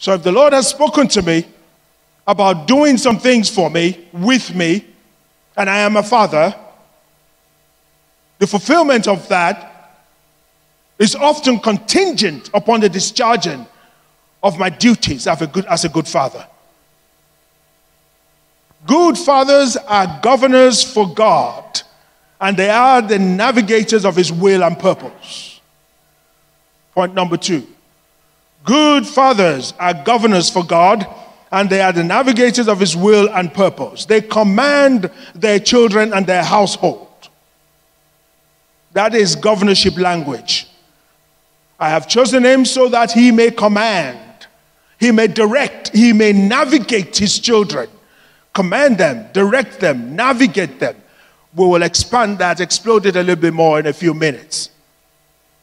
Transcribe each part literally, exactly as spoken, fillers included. So if the Lord has spoken to me about doing some things for me, with me, and I am a father, the fulfillment of that is often contingent upon the discharging of my duties as a good, as a good father. Good fathers are governors for God, and they are the navigators of his will and purpose. Point number two. Good fathers are governors for God, and they are the navigators of his will and purpose. They command their children and their household. That is governorship language. I have chosen him so that he may command, he may direct, he may navigate his children. Command them, direct them, navigate them. We will expand that, explode it a little bit more in a few minutes.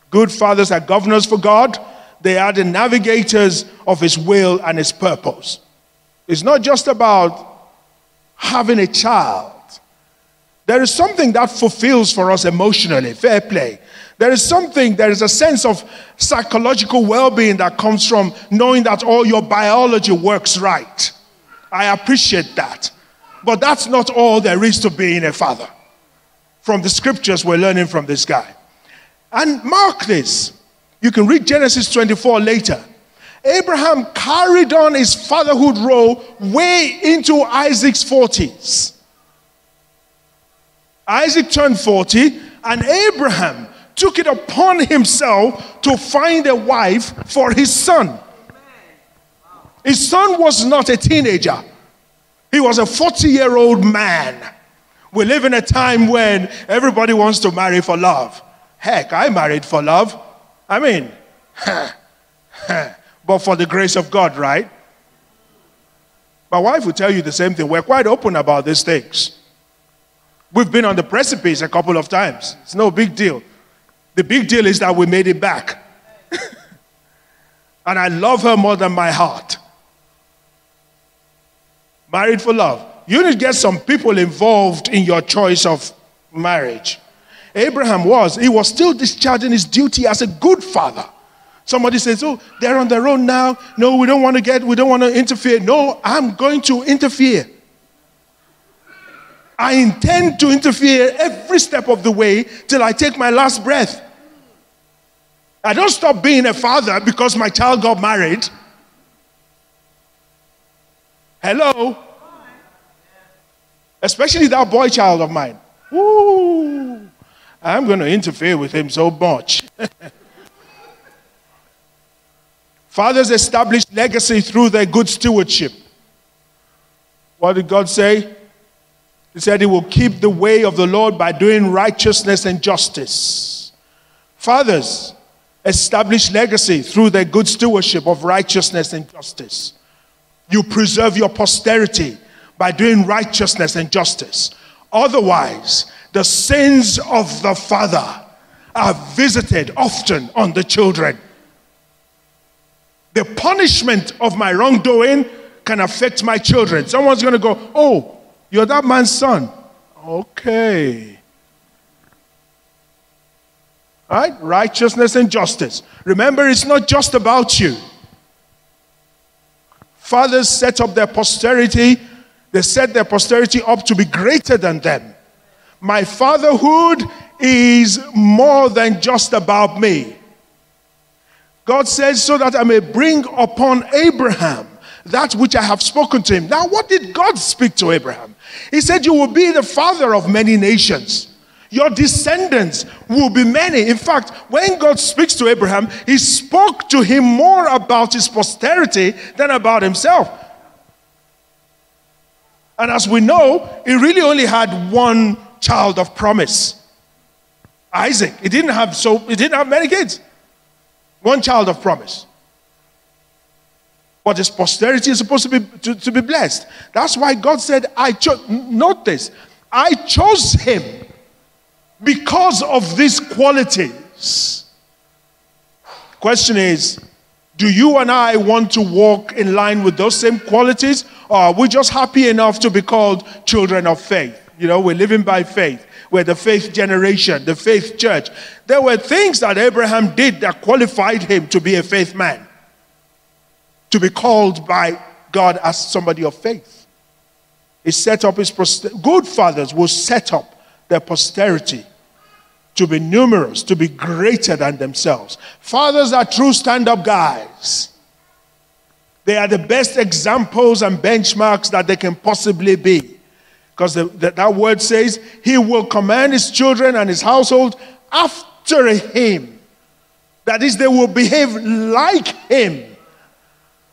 Good fathers are governors for God. They are the navigators of his will and his purpose. It's not just about having a child. There is something that fulfills for us emotionally, fair play. There is something, there is a sense of psychological well-being that comes from knowing that all your biology works right. I appreciate that. But that's not all there is to being a father. From the scriptures we're learning from this guy. And mark this. You can read Genesis twenty-four later. Abraham carried on his fatherhood role way into Isaac's forties. Isaac turned forty, and Abraham took it upon himself to find a wife for his son. His son was not a teenager. He was a forty-year-old man. We live in a time when everybody wants to marry for love. Heck, I married for love. I mean, huh, huh, but for the grace of God, right? My wife will tell you the same thing. We're quite open about these things. We've been on the precipice a couple of times. It's no big deal. The big deal is that we made it back. And I love her more than my heart. Married for love. You need to get some people involved in your choice of marriage. Abraham was, he was still discharging his duty as a good father. Somebody says, oh, they're on their own now. No, we don't want to get, we don't want to interfere. No, I'm going to interfere. I intend to interfere every step of the way till I take my last breath. I don't stop being a father because my child got married. Hello? Especially that boy child of mine. Ooh. I'm going to interfere with him so much. Fathers establish legacy through their good stewardship. What did God say? He said he will keep the way of the Lord by doing righteousness and justice. Fathers establish legacy through their good stewardship of righteousness and justice. You preserve your posterity by doing righteousness and justice. Otherwise, the sins of the father are visited often on the children. The punishment of my wrongdoing can affect my children. Someone's going to go, oh, you're that man's son. Okay. All right? Righteousness and justice. Remember, it's not just about you. Fathers set up their posterity. They set their posterity up to be greater than them. My fatherhood is more than just about me. God says, so that I may bring upon Abraham that which I have spoken to him. Now, what did God speak to Abraham? He said, you will be the father of many nations. Your descendants will be many. In fact, when God speaks to Abraham, he spoke to him more about his posterity than about himself. And as we know, he really only had one child of promise, Isaac. He didn't have so he didn't have many kids. One child of promise. But his posterity is supposed to be to, to be blessed. That's why God said, I chose note this, I chose him because of these qualities. Question is, do you and I want to walk in line with those same qualities, or are we just happy enough to be called children of faith? You know, we're living by faith. We're the faith generation, the faith church. There were things that Abraham did that qualified him to be a faith man. to be called by God as somebody of faith. He set up his posterity. Good fathers will set up their posterity to be numerous, to be greater than themselves. Fathers are true stand-up guys. They are the best examples and benchmarks that they can possibly be. Because the, the, that word says, he will command his children and his household after him. That is, they will behave like him.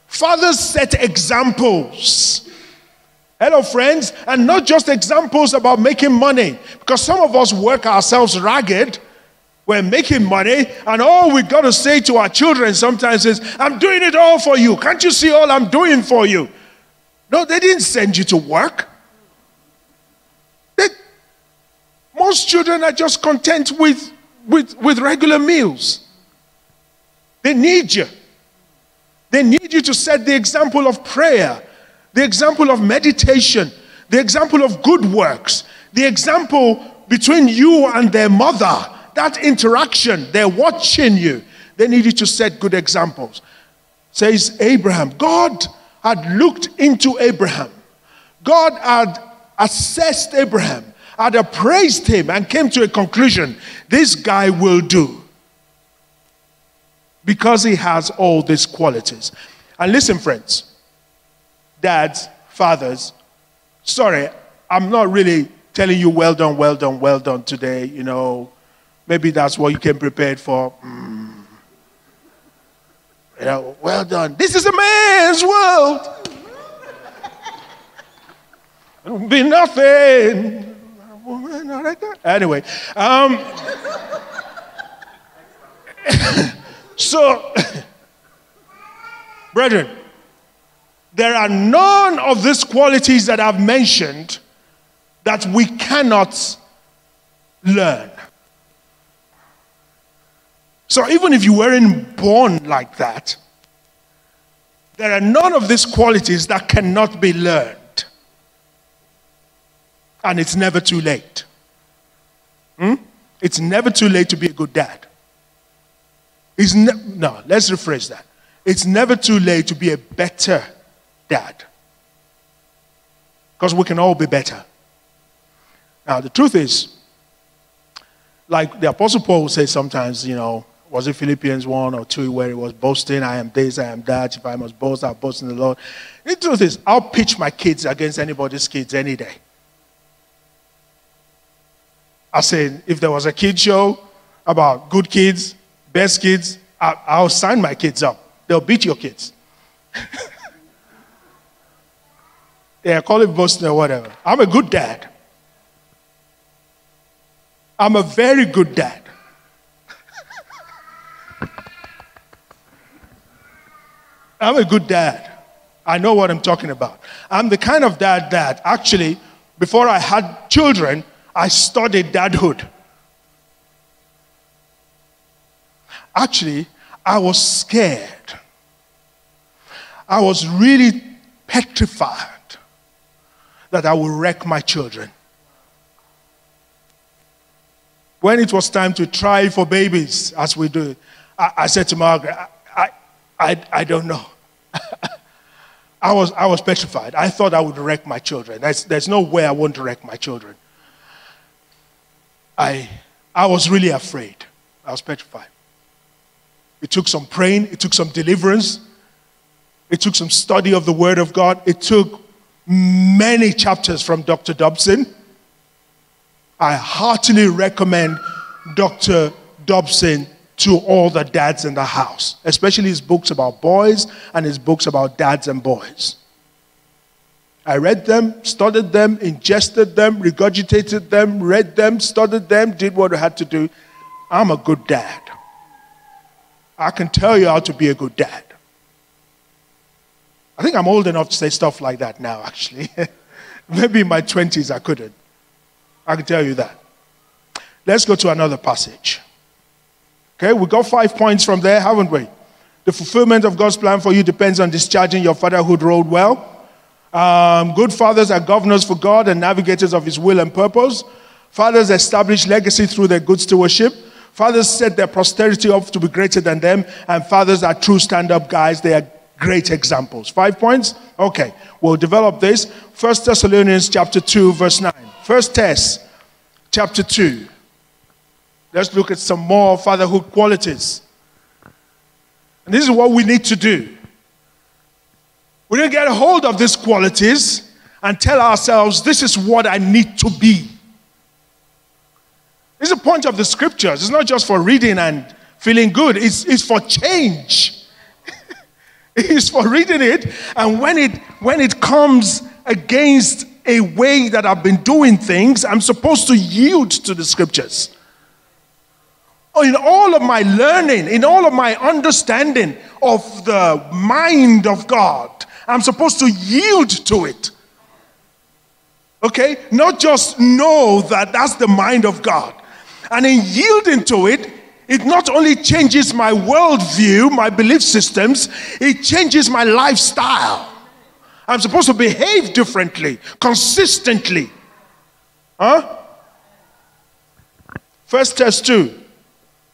Fathers set examples. Hello, friends. And not just examples about making money. Because some of us work ourselves ragged. We're making money. And all we've got to say to our children sometimes is, I'm doing it all for you. Can't you see all I'm doing for you? No, they didn't send you to work. They, most children are just content with, with, with regular meals. They need you. They need you to set the example of prayer, the example of meditation, the example of good works, the example between you and their mother. That interaction, they're watching you. They need you to set good examples. Says Abraham, God had looked into Abraham. God had assessed Abraham, had appraised him and came to a conclusion. This guy will do. Because he has all these qualities. And listen, friends. Dads, fathers, sorry, I'm not really telling you well done, well done, well done today, you know. Maybe that's what you came prepared for. Mm. You know, well done. This is a man's world. It'll be nothing. Anyway. Um, so, brethren, there are none of these qualities that I've mentioned that we cannot learn. So even if you weren't born like that, there are none of these qualities that cannot be learned. And it's never too late. Hmm? It's never too late to be a good dad. It's ne no, let's rephrase that. It's never too late to be a better dad. Because we can all be better. Now, the truth is, like the Apostle Paul will say sometimes, you know, was it Philippians one or two where he was boasting, I am this, I am that, if I must boast, I'll boast in the Lord. The truth is, I'll pitch my kids against anybody's kids any day. I say, if there was a kid show about good kids, best kids, I, I'll sign my kids up. They'll beat your kids. Yeah, call it boasting or whatever. I'm a good dad. I'm a very good dad. I'm a good dad. I know what I'm talking about. I'm the kind of dad that actually, before I had children, I studied dadhood. Actually, I was scared. I was really petrified that I would wreck my children. When it was time to try for babies, as we do, I, I said to Margaret, I, I, I don't know. I, was, I was petrified. I thought I would wreck my children. There's, there's no way I won't wreck my children. I, I was really afraid. I was petrified. It took some praying. It took some deliverance. It took some study of the Word of God. It took many chapters from Doctor Dobson. I heartily recommend Doctor Dobson to all the dads in the house, especially his books about boys and his books about dads and boys. I read them, studied them, ingested them, regurgitated them, read them, studied them, did what I had to do. I'm a good dad. I can tell you how to be a good dad. I think I'm old enough to say stuff like that now, actually. Maybe in my twenties I couldn't. I can tell you that. Let's go to another passage. Okay, we got five points from there, haven't we? The fulfillment of God's plan for you depends on discharging your fatherhood role well. Um, good fathers are governors for God and navigators of His will and purpose. Fathers establish legacy through their good stewardship. Fathers set their posterity up to be greater than them. And fathers are true stand-up guys. They are Great examples. Five points? Okay. We'll develop this. First Thessalonians chapter two, verse nine. First Thess chapter two. Let's look at some more fatherhood qualities. And this is what we need to do. We need to get a hold of these qualities and tell ourselves, this is what I need to be. This is the point of the scriptures. It's not just for reading and feeling good. It's, it's for change. It's for reading it, and when it when it comes against a way that I've been doing things, I'm supposed to yield to the scriptures. In all of my learning, in all of my understanding of the mind of God, I'm supposed to yield to it. Okay? Not just know that that's the mind of God. And in yielding to it, it not only changes my worldview, my belief systems, it changes my lifestyle. I'm supposed to behave differently, consistently. Huh? First Thess two,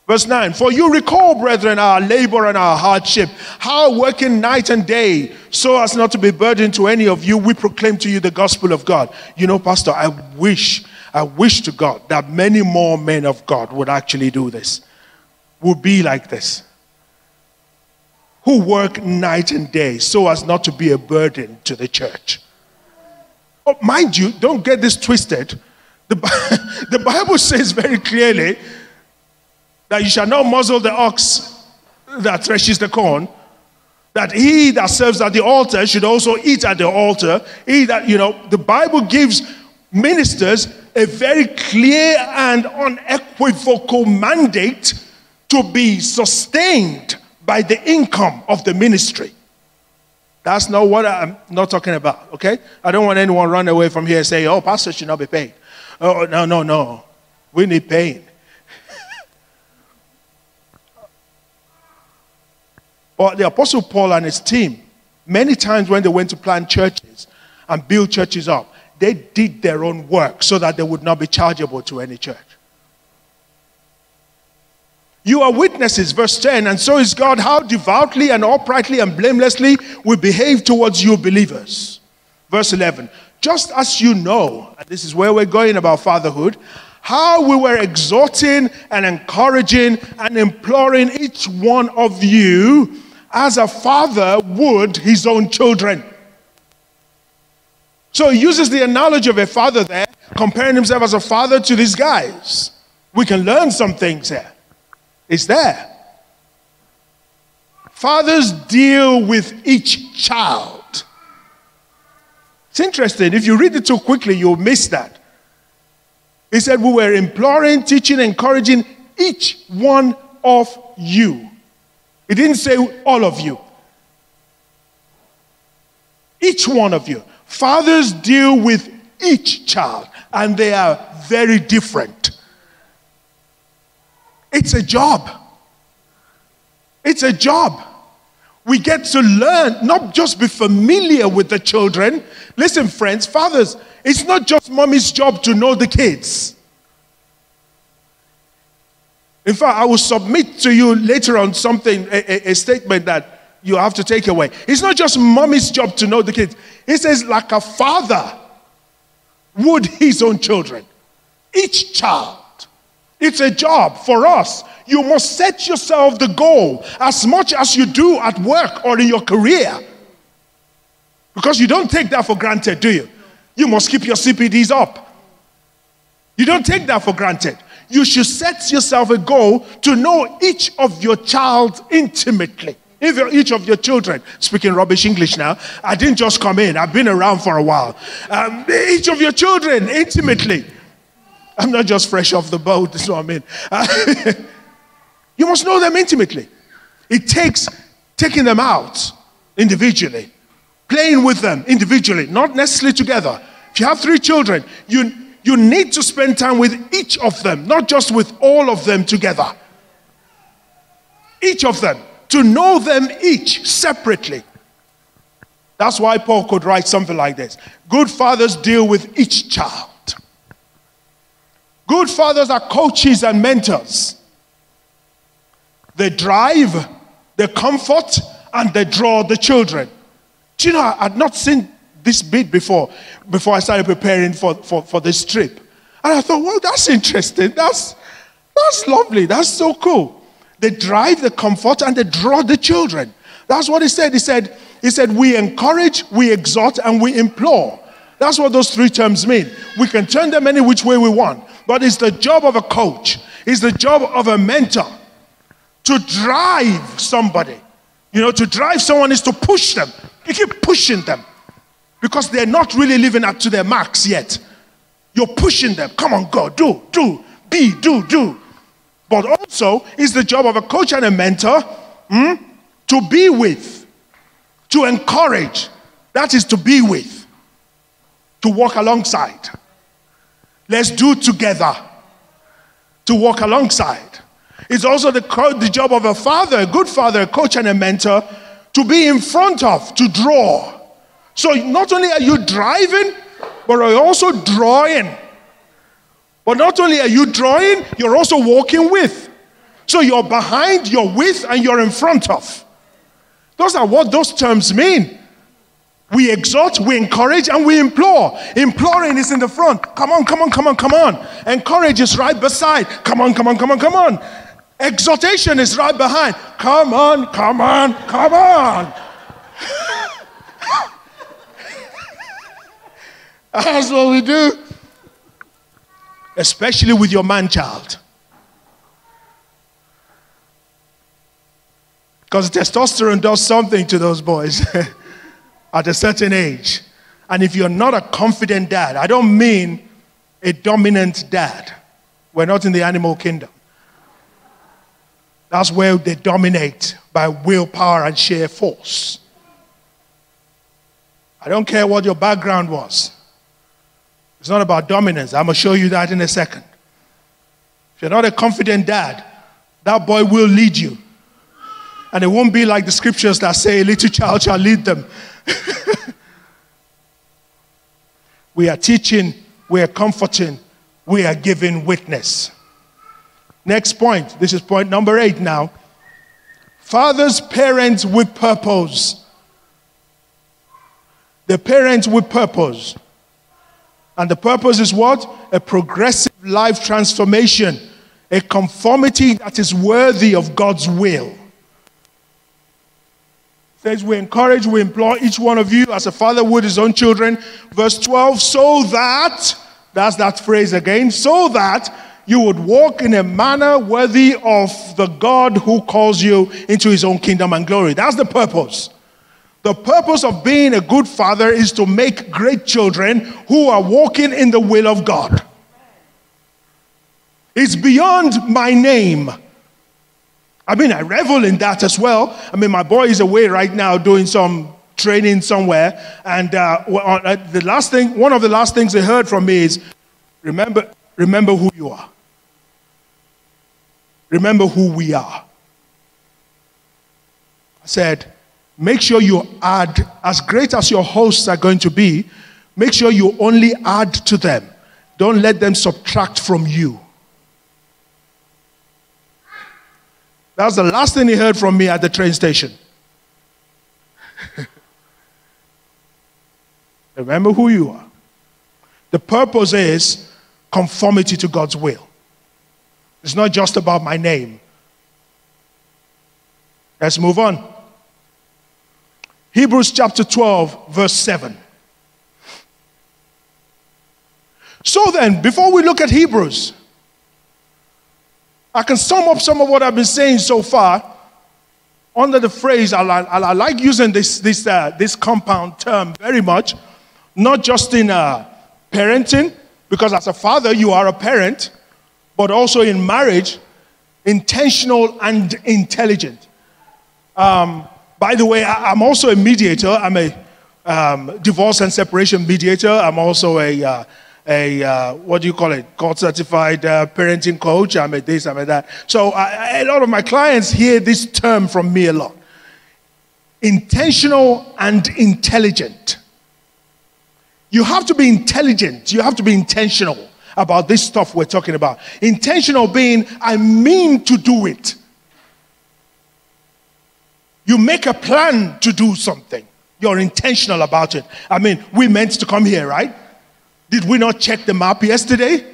verse nine. For you recall, brethren, our labor and our hardship, how working night and day, so as not to be burdened to any of you, we proclaim to you the gospel of God. You know, Pastor, I wish, I wish to God that many more men of God would actually do this. Would be like this, who work night and day so as not to be a burden to the church. Oh, mind you, don't get this twisted. The, the Bible says very clearly that you shall not muzzle the ox that threshes the corn, that he that serves at the altar should also eat at the altar. He that, you know, the Bible gives ministers a very clear and unequivocal mandate to be sustained by the income of the ministry. That's not what I'm not talking about, okay? I don't want anyone run away from here and say, oh, pastor should not be paid. Oh, no, no, no. We need paying. But the Apostle Paul and his team, many times when they went to plant churches and build churches up, they did their own work so that they would not be chargeable to any church. You are witnesses, verse ten, and so is God, how devoutly and uprightly and blamelessly we behave towards you believers. Verse eleven, just as you know, and this is where we're going about fatherhood, how we were exhorting and encouraging and imploring each one of you as a father would his own children. So he uses the analogy of a father there, comparing himself as a father to these guys. We can learn some things here. It's there. Fathers deal with each child. It's interesting. If you read it too quickly, you'll miss that. He said, we were imploring, teaching, encouraging each one of you. He didn't say all of you. Each one of you. Fathers deal with each child, and they are very different. It's a job. It's a job. We get to learn, not just be familiar with the children. Listen, friends, fathers, it's not just mommy's job to know the kids. In fact, I will submit to you later on something, a, a, a statement that you have to take away. It's not just mommy's job to know the kids. He says, like a father would his own children. Each child. It's a job for us. You must set yourself the goal as much as you do at work or in your career. Because you don't take that for granted, do you? You must keep your C P Ds up. You don't take that for granted. You should set yourself a goal to know each of your child intimately. If you're each of your children, speaking rubbish English now, I didn't just come in, I've been around for a while. Um, each of your children, intimately. I'm not just fresh off the boat, that's what I mean. Uh, you must know them intimately. It takes taking them out individually, playing with them individually, not necessarily together. If you have three children, you, you need to spend time with each of them, not just with all of them together. Each of them. To know them each separately. That's why Paul could write something like this. Good fathers deal with each child. Good fathers are coaches and mentors. They drive, they comfort, and they draw the children. Do you know, I had not seen this bit before, before I started preparing for, for, for this trip. And I thought, well, that's interesting. That's, that's lovely. That's so cool. They drive, they comfort, and they draw the children. That's what he said. He said, he said, we encourage, we exhort, and we implore. That's what those three terms mean. We can turn them any which way we want. But it's the job of a coach. It's the job of a mentor to drive somebody. You know, to drive someone is to push them. You keep pushing them because they're not really living up to their marks yet. You're pushing them. Come on, go, do, do, be, do, do. But also, it's the job of a coach and a mentor hmm, to be with, to encourage. That is to be with, to walk alongside. Let's do together, to walk alongside. It's also the, the job of a father, a good father, a coach and a mentor, to be in front of, to draw. So not only are you driving, but you're also drawing. But not only are you drawing, you're also walking with. So you're behind, you're with, and you're in front of. Those are what those terms mean. We exhort, we encourage, and we implore. Imploring is in the front. Come on, come on, come on, come on. Encourage is right beside. Come on, come on, come on, come on. Exhortation is right behind. Come on, come on, come on. That's what we do. Especially with your man-child. Because testosterone does something to those boys at a certain age. And if you're not a confident dad, I don't mean a dominant dad. We're not in the animal kingdom. That's where they dominate by willpower and sheer force. I don't care what your background was. It's not about dominance. I'm going to show you that in a second. If you're not a confident dad, that boy will lead you. And it won't be like the scriptures that say, a little child shall lead them. We are teaching, we are comforting, we are giving witness. Next point. This is point number eight now. Fathers parent with purpose. The parent with purpose. And the purpose is what? A progressive life transformation. A conformity that is worthy of God's will. It says, we encourage, we implore each one of you as a father would his own children. Verse twelve, so that, that's that phrase again, so that you would walk in a manner worthy of the God who calls you into his own kingdom and glory. That's the purpose. The purpose of being a good father is to make great children who are walking in the will of God. It's beyond my name. I mean, I revel in that as well. I mean, my boy is away right now doing some training somewhere. And uh, the last thing, one of the last things they heard from me is, remember, remember who you are. Remember who we are. I said, make sure you add, as great as your hosts are going to be, make sure you only add to them. Don't let them subtract from you. That's the last thing he heard from me at the train station. Remember who you are. The purpose is conformity to God's will. It's not just about my name. Let's move on. Hebrews chapter twelve, verse seven. So then, before we look at Hebrews, I can sum up some of what I've been saying so far under the phrase, I, I, I like using this, this, uh, this compound term very much, not just in uh, parenting, because as a father, you are a parent, but also in marriage, intentional and intelligent. Um, By the way, I'm also a mediator. I'm a um, divorce and separation mediator. I'm also a, uh, a uh, what do you call it, court-certified uh, parenting coach. I'm a this, I'm a that. So I, a lot of my clients hear this term from me a lot. Intentional and intelligent. You have to be intelligent. You have to be intentional about this stuff we're talking about. Intentional being, I mean to do it. You make a plan to do something. You're intentional about it. I mean, we meant to come here, right? Did we not check the map yesterday?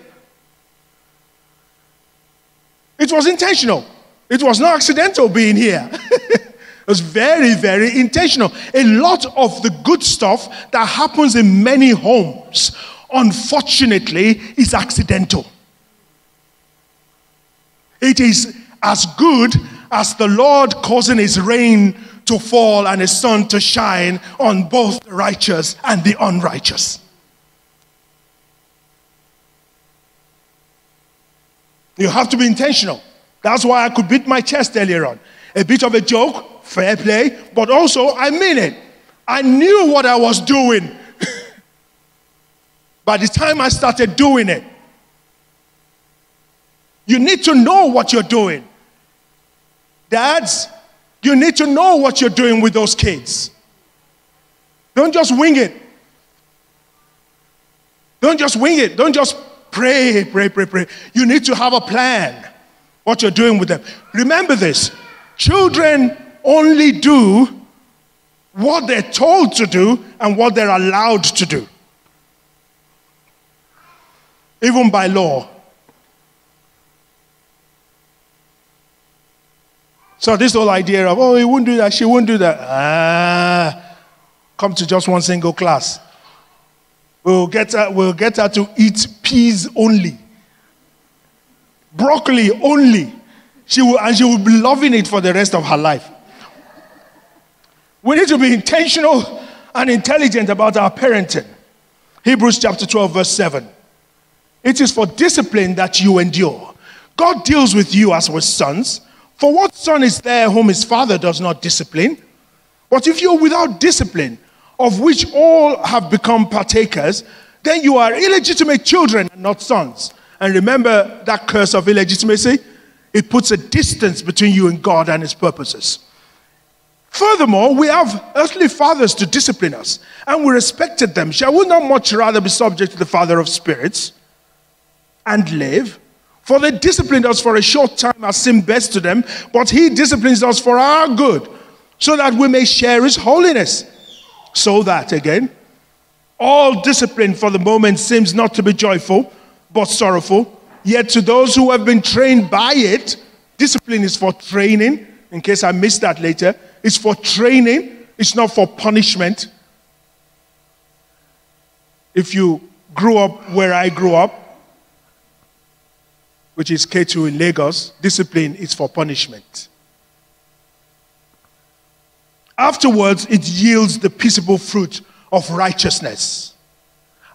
It was intentional. It was not accidental being here. It was very, very intentional. A lot of the good stuff that happens in many homes, unfortunately, is accidental. It is as good as the Lord causing his rain to fall and his sun to shine on both the righteous and the unrighteous. You have to be intentional. That's why I could beat my chest earlier on. A bit of a joke, fair play, but also I mean it. I knew what I was doing. By the time I started doing it, you need to know what you're doing. Dads, you need to know what you're doing with those kids. Don't just wing it. Don't just wing it. Don't just pray, pray, pray, pray. You need to have a plan what you're doing with them. Remember this. Children only do what they're told to do and what they're allowed to do. Even by law. So this whole idea of, oh, he won't do that, she won't do that. Ah, come to just one single class. We'll get her, we'll get her to eat peas only. Broccoli only. She will, and she will be loving it for the rest of her life. We need to be intentional and intelligent about our parenting. Hebrews chapter twelve, verse seven. It is for discipline that you endure. God deals with you as with sons. For what son is there whom his father does not discipline? But if you are without discipline, of which all have become partakers, then you are illegitimate children and not sons. And remember that curse of illegitimacy? It puts a distance between you and God and his purposes. Furthermore, we have earthly fathers to discipline us, and we respected them. Shall we not much rather be subject to the Father of spirits and live? For they disciplined us for a short time as seemed best to them, but he disciplines us for our good, so that we may share his holiness. So that, again, all discipline for the moment seems not to be joyful, but sorrowful. Yet to those who have been trained by it, discipline is for training, in case I missed that later. It's for training, it's not for punishment. If you grew up where I grew up, which is K two in Lagos, discipline is for punishment. Afterwards, it yields the peaceable fruit of righteousness.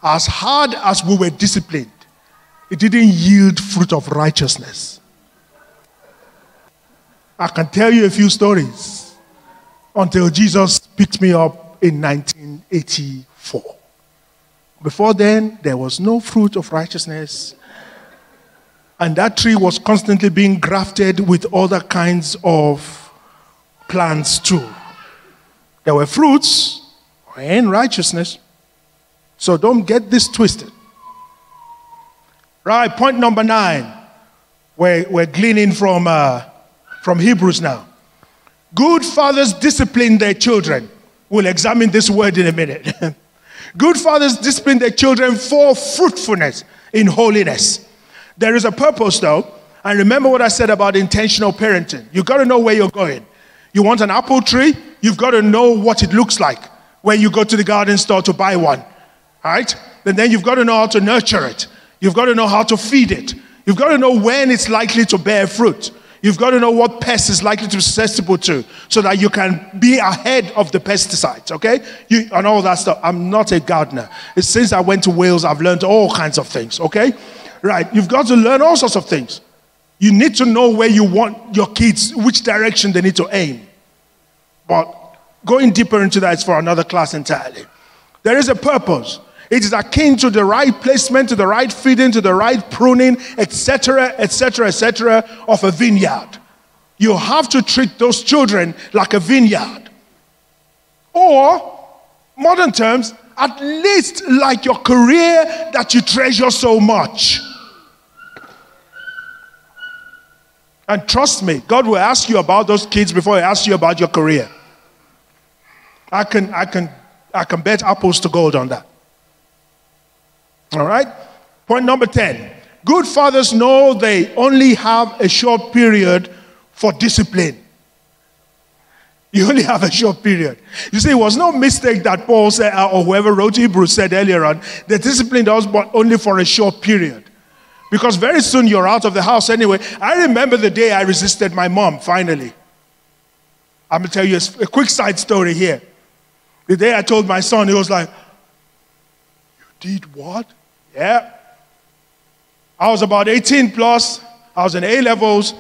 As hard as we were disciplined, it didn't yield fruit of righteousness. I can tell you a few stories until Jesus picked me up in nineteen eighty-four. Before then, there was no fruit of righteousness. And that tree was constantly being grafted with other kinds of plants too. There were fruits and righteousness. So don't get this twisted. Right, point number nine. We're, we're gleaning from, uh, from Hebrews now. Good fathers discipline their children. We'll examine this word in a minute. Good fathers discipline their children for fruitfulness in holiness. There is a purpose, though. And remember what I said about intentional parenting. You've got to know where you're going. You want an apple tree? You've got to know what it looks like when you go to the garden store to buy one. All right? And then you've got to know how to nurture it. You've got to know how to feed it. You've got to know when it's likely to bear fruit. You've got to know what pest is likely to be susceptible to so that you can be ahead of the pesticides, okay? You, and all that stuff. I'm not a gardener. It's since I went to Wales, I've learned all kinds of things, okay? Right, you've got to learn all sorts of things. You need to know where you want your kids, which direction they need to aim. But going deeper into that is for another class entirely. There is a purpose. It is akin to the right placement, to the right feeding, to the right pruning, et cetera, et cetera, et cetera of a vineyard. You have to treat those children like a vineyard. Or, modern terms, at least like your career that you treasure so much. And trust me, God will ask you about those kids before he asks you about your career. I can, I can, I can bet apples to gold on that. All right? Point number ten. Good fathers know they only have a short period for discipline. You only have a short period. You see, it was no mistake that Paul said, or whoever wrote Hebrews said earlier on, the discipline does but only for a short period. Because very soon you're out of the house anyway. I remember the day I resisted my mom, finally. I'm going to tell you a, a quick side story here. The day I told my son, he was like, "You did what?" Yeah. I was about eighteen plus. I was in A levels.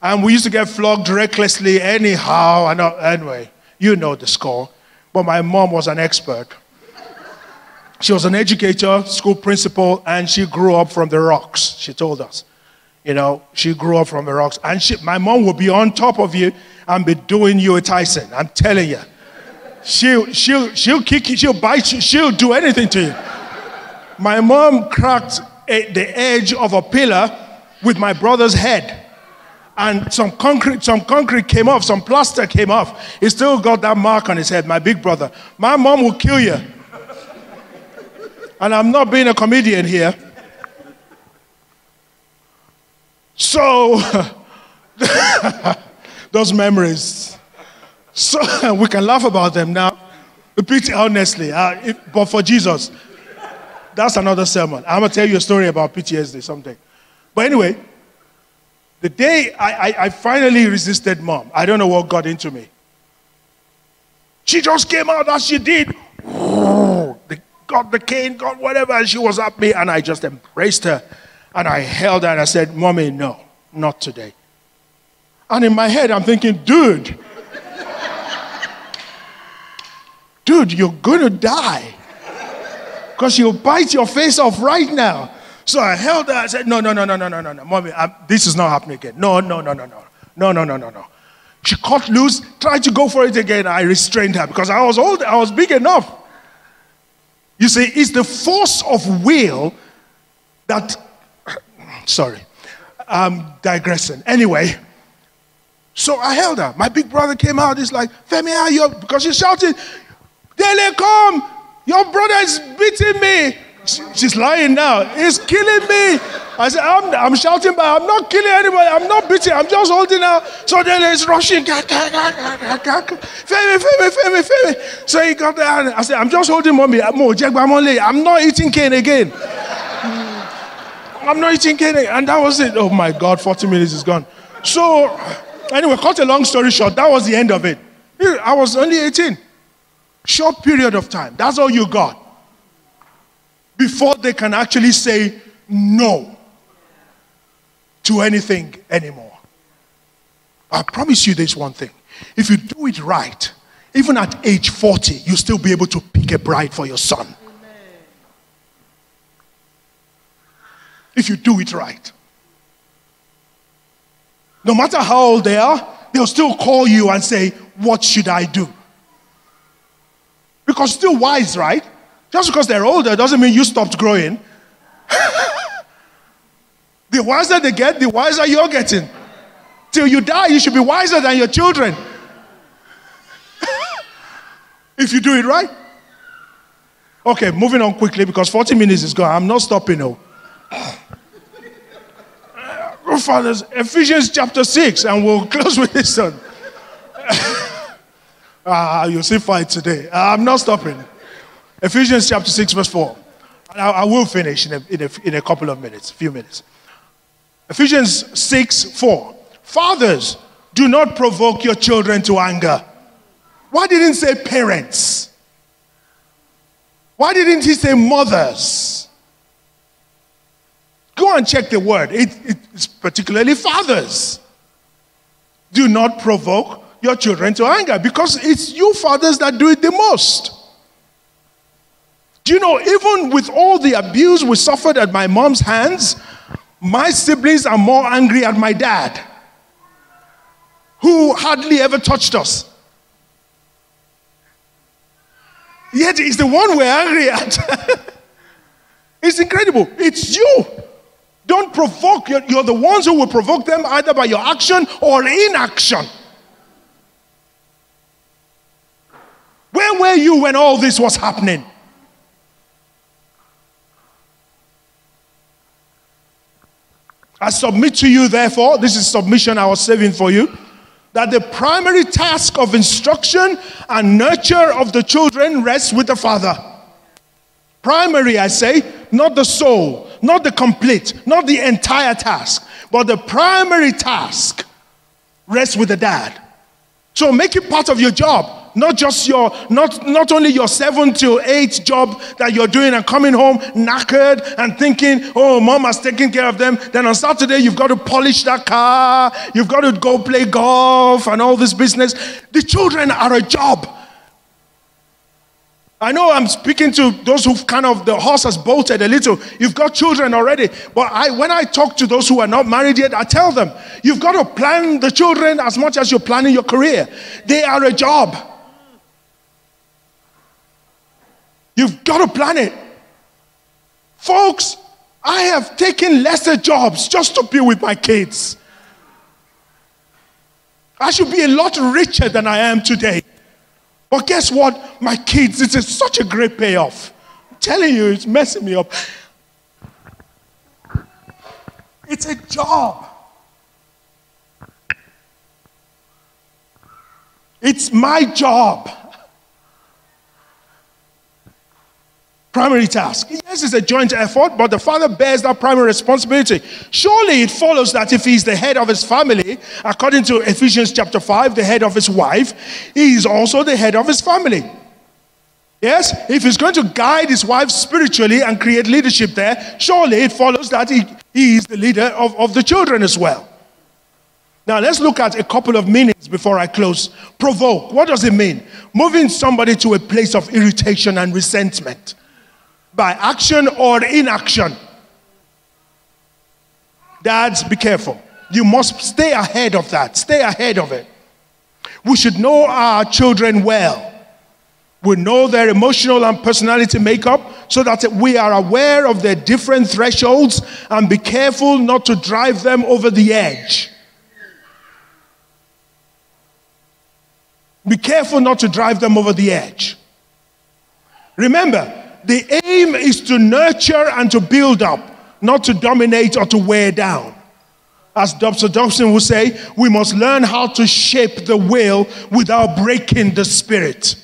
And we used to get flogged recklessly anyhow. And anyway, you know the score. But my mom was an expert. She was an educator, school principal, and she grew up from the rocks, she told us. You know, she grew up from the rocks. And she, my mom would be on top of you and be doing you a Tyson. I'm telling you. She'll, she'll, she'll kick you, she'll bite you, she'll do anything to you. My mom cracked a, the edge of a pillar with my brother's head. And some concrete, some concrete came off, some plaster came off. He still got that mark on his head, my big brother. My mom will kill you. And I'm not being a comedian here. So, those memories. So, we can laugh about them now. Pity, honestly, uh, if, but for Jesus. That's another sermon. I'm going to tell you a story about P T S D someday. But anyway, the day I, I, I finally resisted mom, I don't know what got into me. She just came out as she did. The, got the cane, got whatever, and she was at me, and I just embraced her. And I held her, and I said, "Mommy, no, not today." And in my head, I'm thinking, dude. Dude, you're going to die. Because she'll bite your face off right now. So I held her. I said, "No, no, no, no, no, no, no, no, mommy, I'm, this is not happening again. No, no, no, no, no, no, no, no, no, no." She caught loose, tried to go for it again. I restrained her because I was old. I was big enough. You see, it's the force of will that. Sorry, I'm digressing. Anyway, so I held her. My big brother came out. He's like, "Femi, how you?" Because she shouted, "Dele, come! Your brother is beating me." She, she's lying now. "He's killing me." I said, I'm, I'm shouting back, "I'm not killing anybody. I'm not beating. I'm just holding out." So then he's rushing. Femi, Femi, Femi, Femi. So he got there. I said, "I'm just holding mommy. I'm not eating cane again. I'm not eating cane again." And that was it. Oh my God, forty minutes is gone. So anyway, cut a long story short, that was the end of it. I was only eighteen. Short period of time. That's all you got. Before they can actually say no to anything anymore. I promise you this one thing. If you do it right, even at age forty, you'll still be able to pick a bride for your son. Amen. If you do it right. No matter how old they are, they'll still call you and say, "What should I do?" Because still wise, right? Just because they're older doesn't mean you stopped growing. The wiser they get, the wiser you're getting. Till you die, you should be wiser than your children. If you do it right. Okay, moving on quickly because forty minutes is gone. I'm not stopping now. Good fathers, Ephesians chapter six, and we'll close with this one. Ah, you'll see fight today. I'm not stopping. Ephesians chapter six, verse four. And I, I will finish in a, in, a, in a couple of minutes, a few minutes. Ephesians six, four. Fathers, do not provoke your children to anger. Why didn't he say parents? Why didn't he say mothers? Go and check the word. It, it's particularly fathers. Do not provoke your children to anger, because it's you fathers that do it the most. Do you know, even with all the abuse we suffered at my mom's hands, my siblings are more angry at my dad, who hardly ever touched us. Yet it's the one we're angry at. It's incredible. It's you. Don't provoke. You're, you're the ones who will provoke them either by your action or inaction. Where were you when all this was happening? I submit to you, therefore, this is submission I was saving for you, that the primary task of instruction and nurture of the children rests with the father. Primary, I say, not the sole, not the complete, not the entire task, but the primary task rests with the dad. So make it part of your job, not just your, not, not only your seven to eight job that you're doing and coming home knackered and thinking, oh, mom has taken care of them. Then on Saturday, you've got to polish that car. You've got to go play golf and all this business. The children are a job. I know I'm speaking to those who've kind of, the horse has bolted a little. You've got children already. But I, when I talk to those who are not married yet, I tell them, you've got to plan the children as much as you're planning your career. They are a job. You've got to plan it. Folks, I have taken lesser jobs just to be with my kids. I should be a lot richer than I am today. But guess what? My kids, it's such a great payoff. I'm telling you, it's messing me up. It's a job. It's my job. Primary task. Yes, it's a joint effort, but the father bears that primary responsibility. Surely it follows that if he's the head of his family, according to Ephesians chapter five, the head of his wife, he is also the head of his family. Yes, if he's going to guide his wife spiritually and create leadership there, surely it follows that he, he is the leader of, of the children as well. Now, let's look at a couple of meanings before I close. Provoke. What does it mean? Moving somebody to a place of irritation and resentment. By action or inaction. Dads, be careful. You must stay ahead of that. Stay ahead of it. We should know our children well. We know their emotional and personality makeup so that we are aware of their different thresholds and be careful not to drive them over the edge. Be careful not to drive them over the edge. Remember, the aim is to nurture and to build up, not to dominate or to wear down. As Doctor Dobson would say, we must learn how to shape the will without breaking the spirit.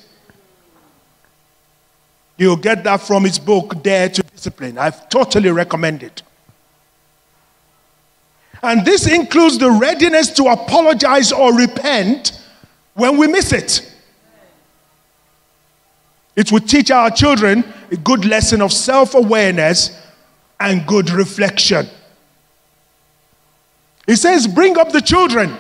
You'll get that from his book, Dare to Discipline. I've totally recommend it. And this includes the readiness to apologize or repent when we miss it. It will teach our children a good lesson of self-awareness and good reflection. It says, bring up the children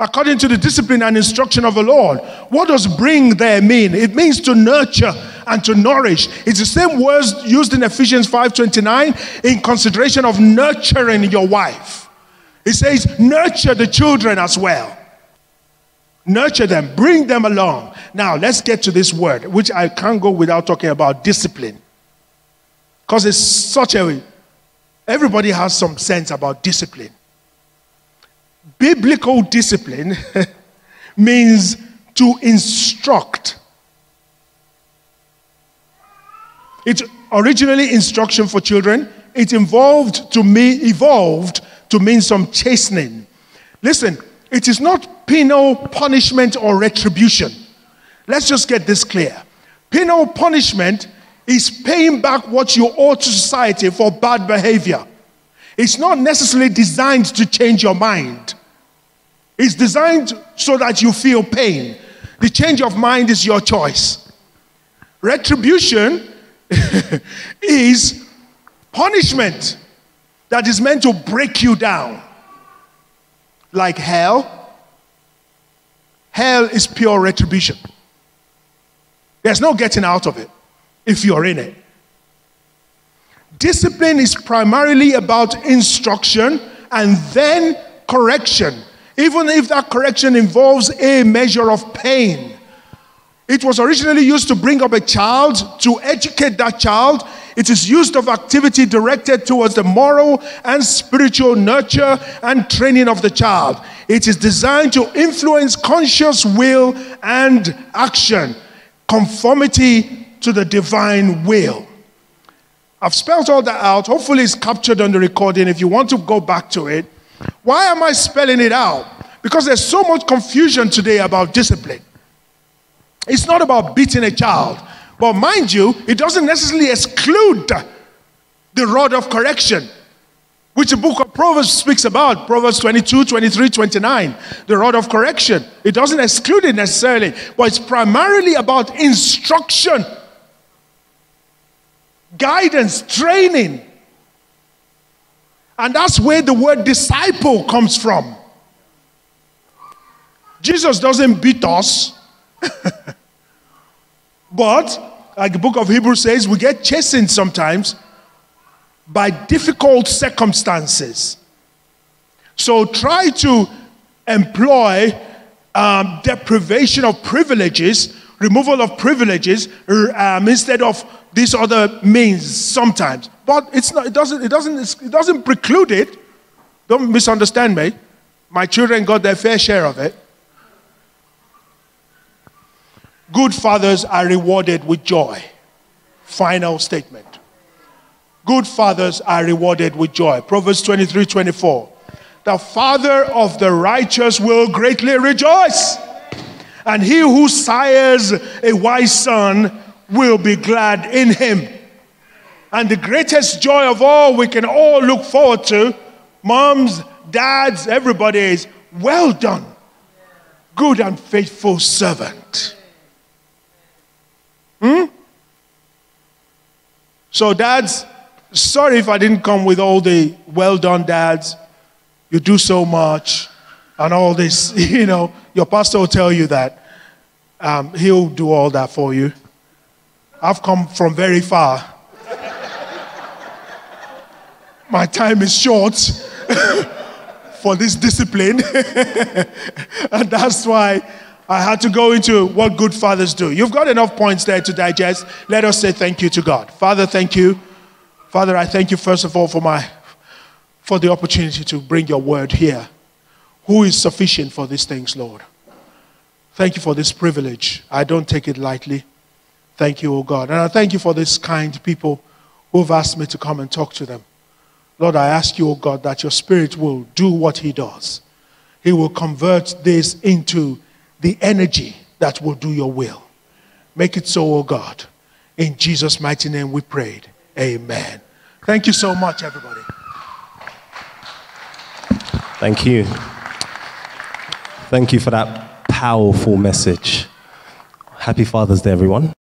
according to the discipline and instruction of the Lord. What does bring there mean? It means to nurture and to nourish. It's the same words used in Ephesians five twenty-nine in consideration of nurturing your wife. It says, nurture the children as well. Nurture them, bring them along. Now, let's get to this word, which I can't go without talking about, discipline. Because it's such a, everybody has some sense about discipline. Biblical discipline means to instruct. It's originally instruction for children. It involved to me, evolved to mean some chastening. Listen, it is not penal punishment or retribution. Let's just get this clear. Penal punishment is paying back what you owe to society for bad behavior. It's not necessarily designed to change your mind. It's designed so that you feel pain. The change of mind is your choice. Retribution is punishment that is meant to break you down. Like hell. Hell is pure retribution. There's no getting out of it if you're in it. Discipline is primarily about instruction and then correction, even if that correction involves a measure of pain. It was originally used to bring up a child, to educate that child It is used of activity directed towards the moral and spiritual nurture and training of the child. It is designed to influence conscious will and action, conformity to the divine will. I've spelled all that out. Hopefully it's captured on the recording if you want to go back to it. Why am I spelling it out? Because there's so much confusion today about discipline. It's not about beating a child. But mind you, it doesn't necessarily exclude the rod of correction, which the book of Proverbs speaks about, Proverbs twenty-two, twenty-three, twenty-nine, the rod of correction. It doesn't exclude it necessarily, but it's primarily about instruction, guidance, training. And that's where the word disciple comes from. Jesus doesn't beat us. But, like the book of Hebrews says, we get chastened sometimes by difficult circumstances. So try to employ um, deprivation of privileges, removal of privileges, um, instead of these other means sometimes. But it's not, it, doesn't, it, doesn't, it doesn't preclude it. Don't misunderstand me. My children got their fair share of it. Good fathers are rewarded with joy. Final statement. Good fathers are rewarded with joy. Proverbs twenty-three, twenty-four. The father of the righteous will greatly rejoice, and he who sires a wise son will be glad in him. And the greatest joy of all we can all look forward to, moms, dads, everybody, is well done, good and faithful servant. Hmm? So dads, sorry if I didn't come with all the well done dads, you do so much and all this, you know, your pastor will tell you that. Um, he'll do all that for you. I've come from very far. My time is short for this discipline. And that's why I had to go into what good fathers do. You've got enough points there to digest. Let us say thank you to God. Father, thank you. Father, I thank you first of all for my, for the opportunity to bring your word here. Who is sufficient for these things, Lord? Thank you for this privilege. I don't take it lightly. Thank you, O God. And I thank you for these kind people who have asked me to come and talk to them. Lord, I ask you, O God, that your spirit will do what he does. He will convert this into the energy that will do your will. Make it so, O God. In Jesus' mighty name we prayed. Amen. Thank you so much, everybody. Thank you. Thank you for that powerful message. Happy Father's Day, everyone.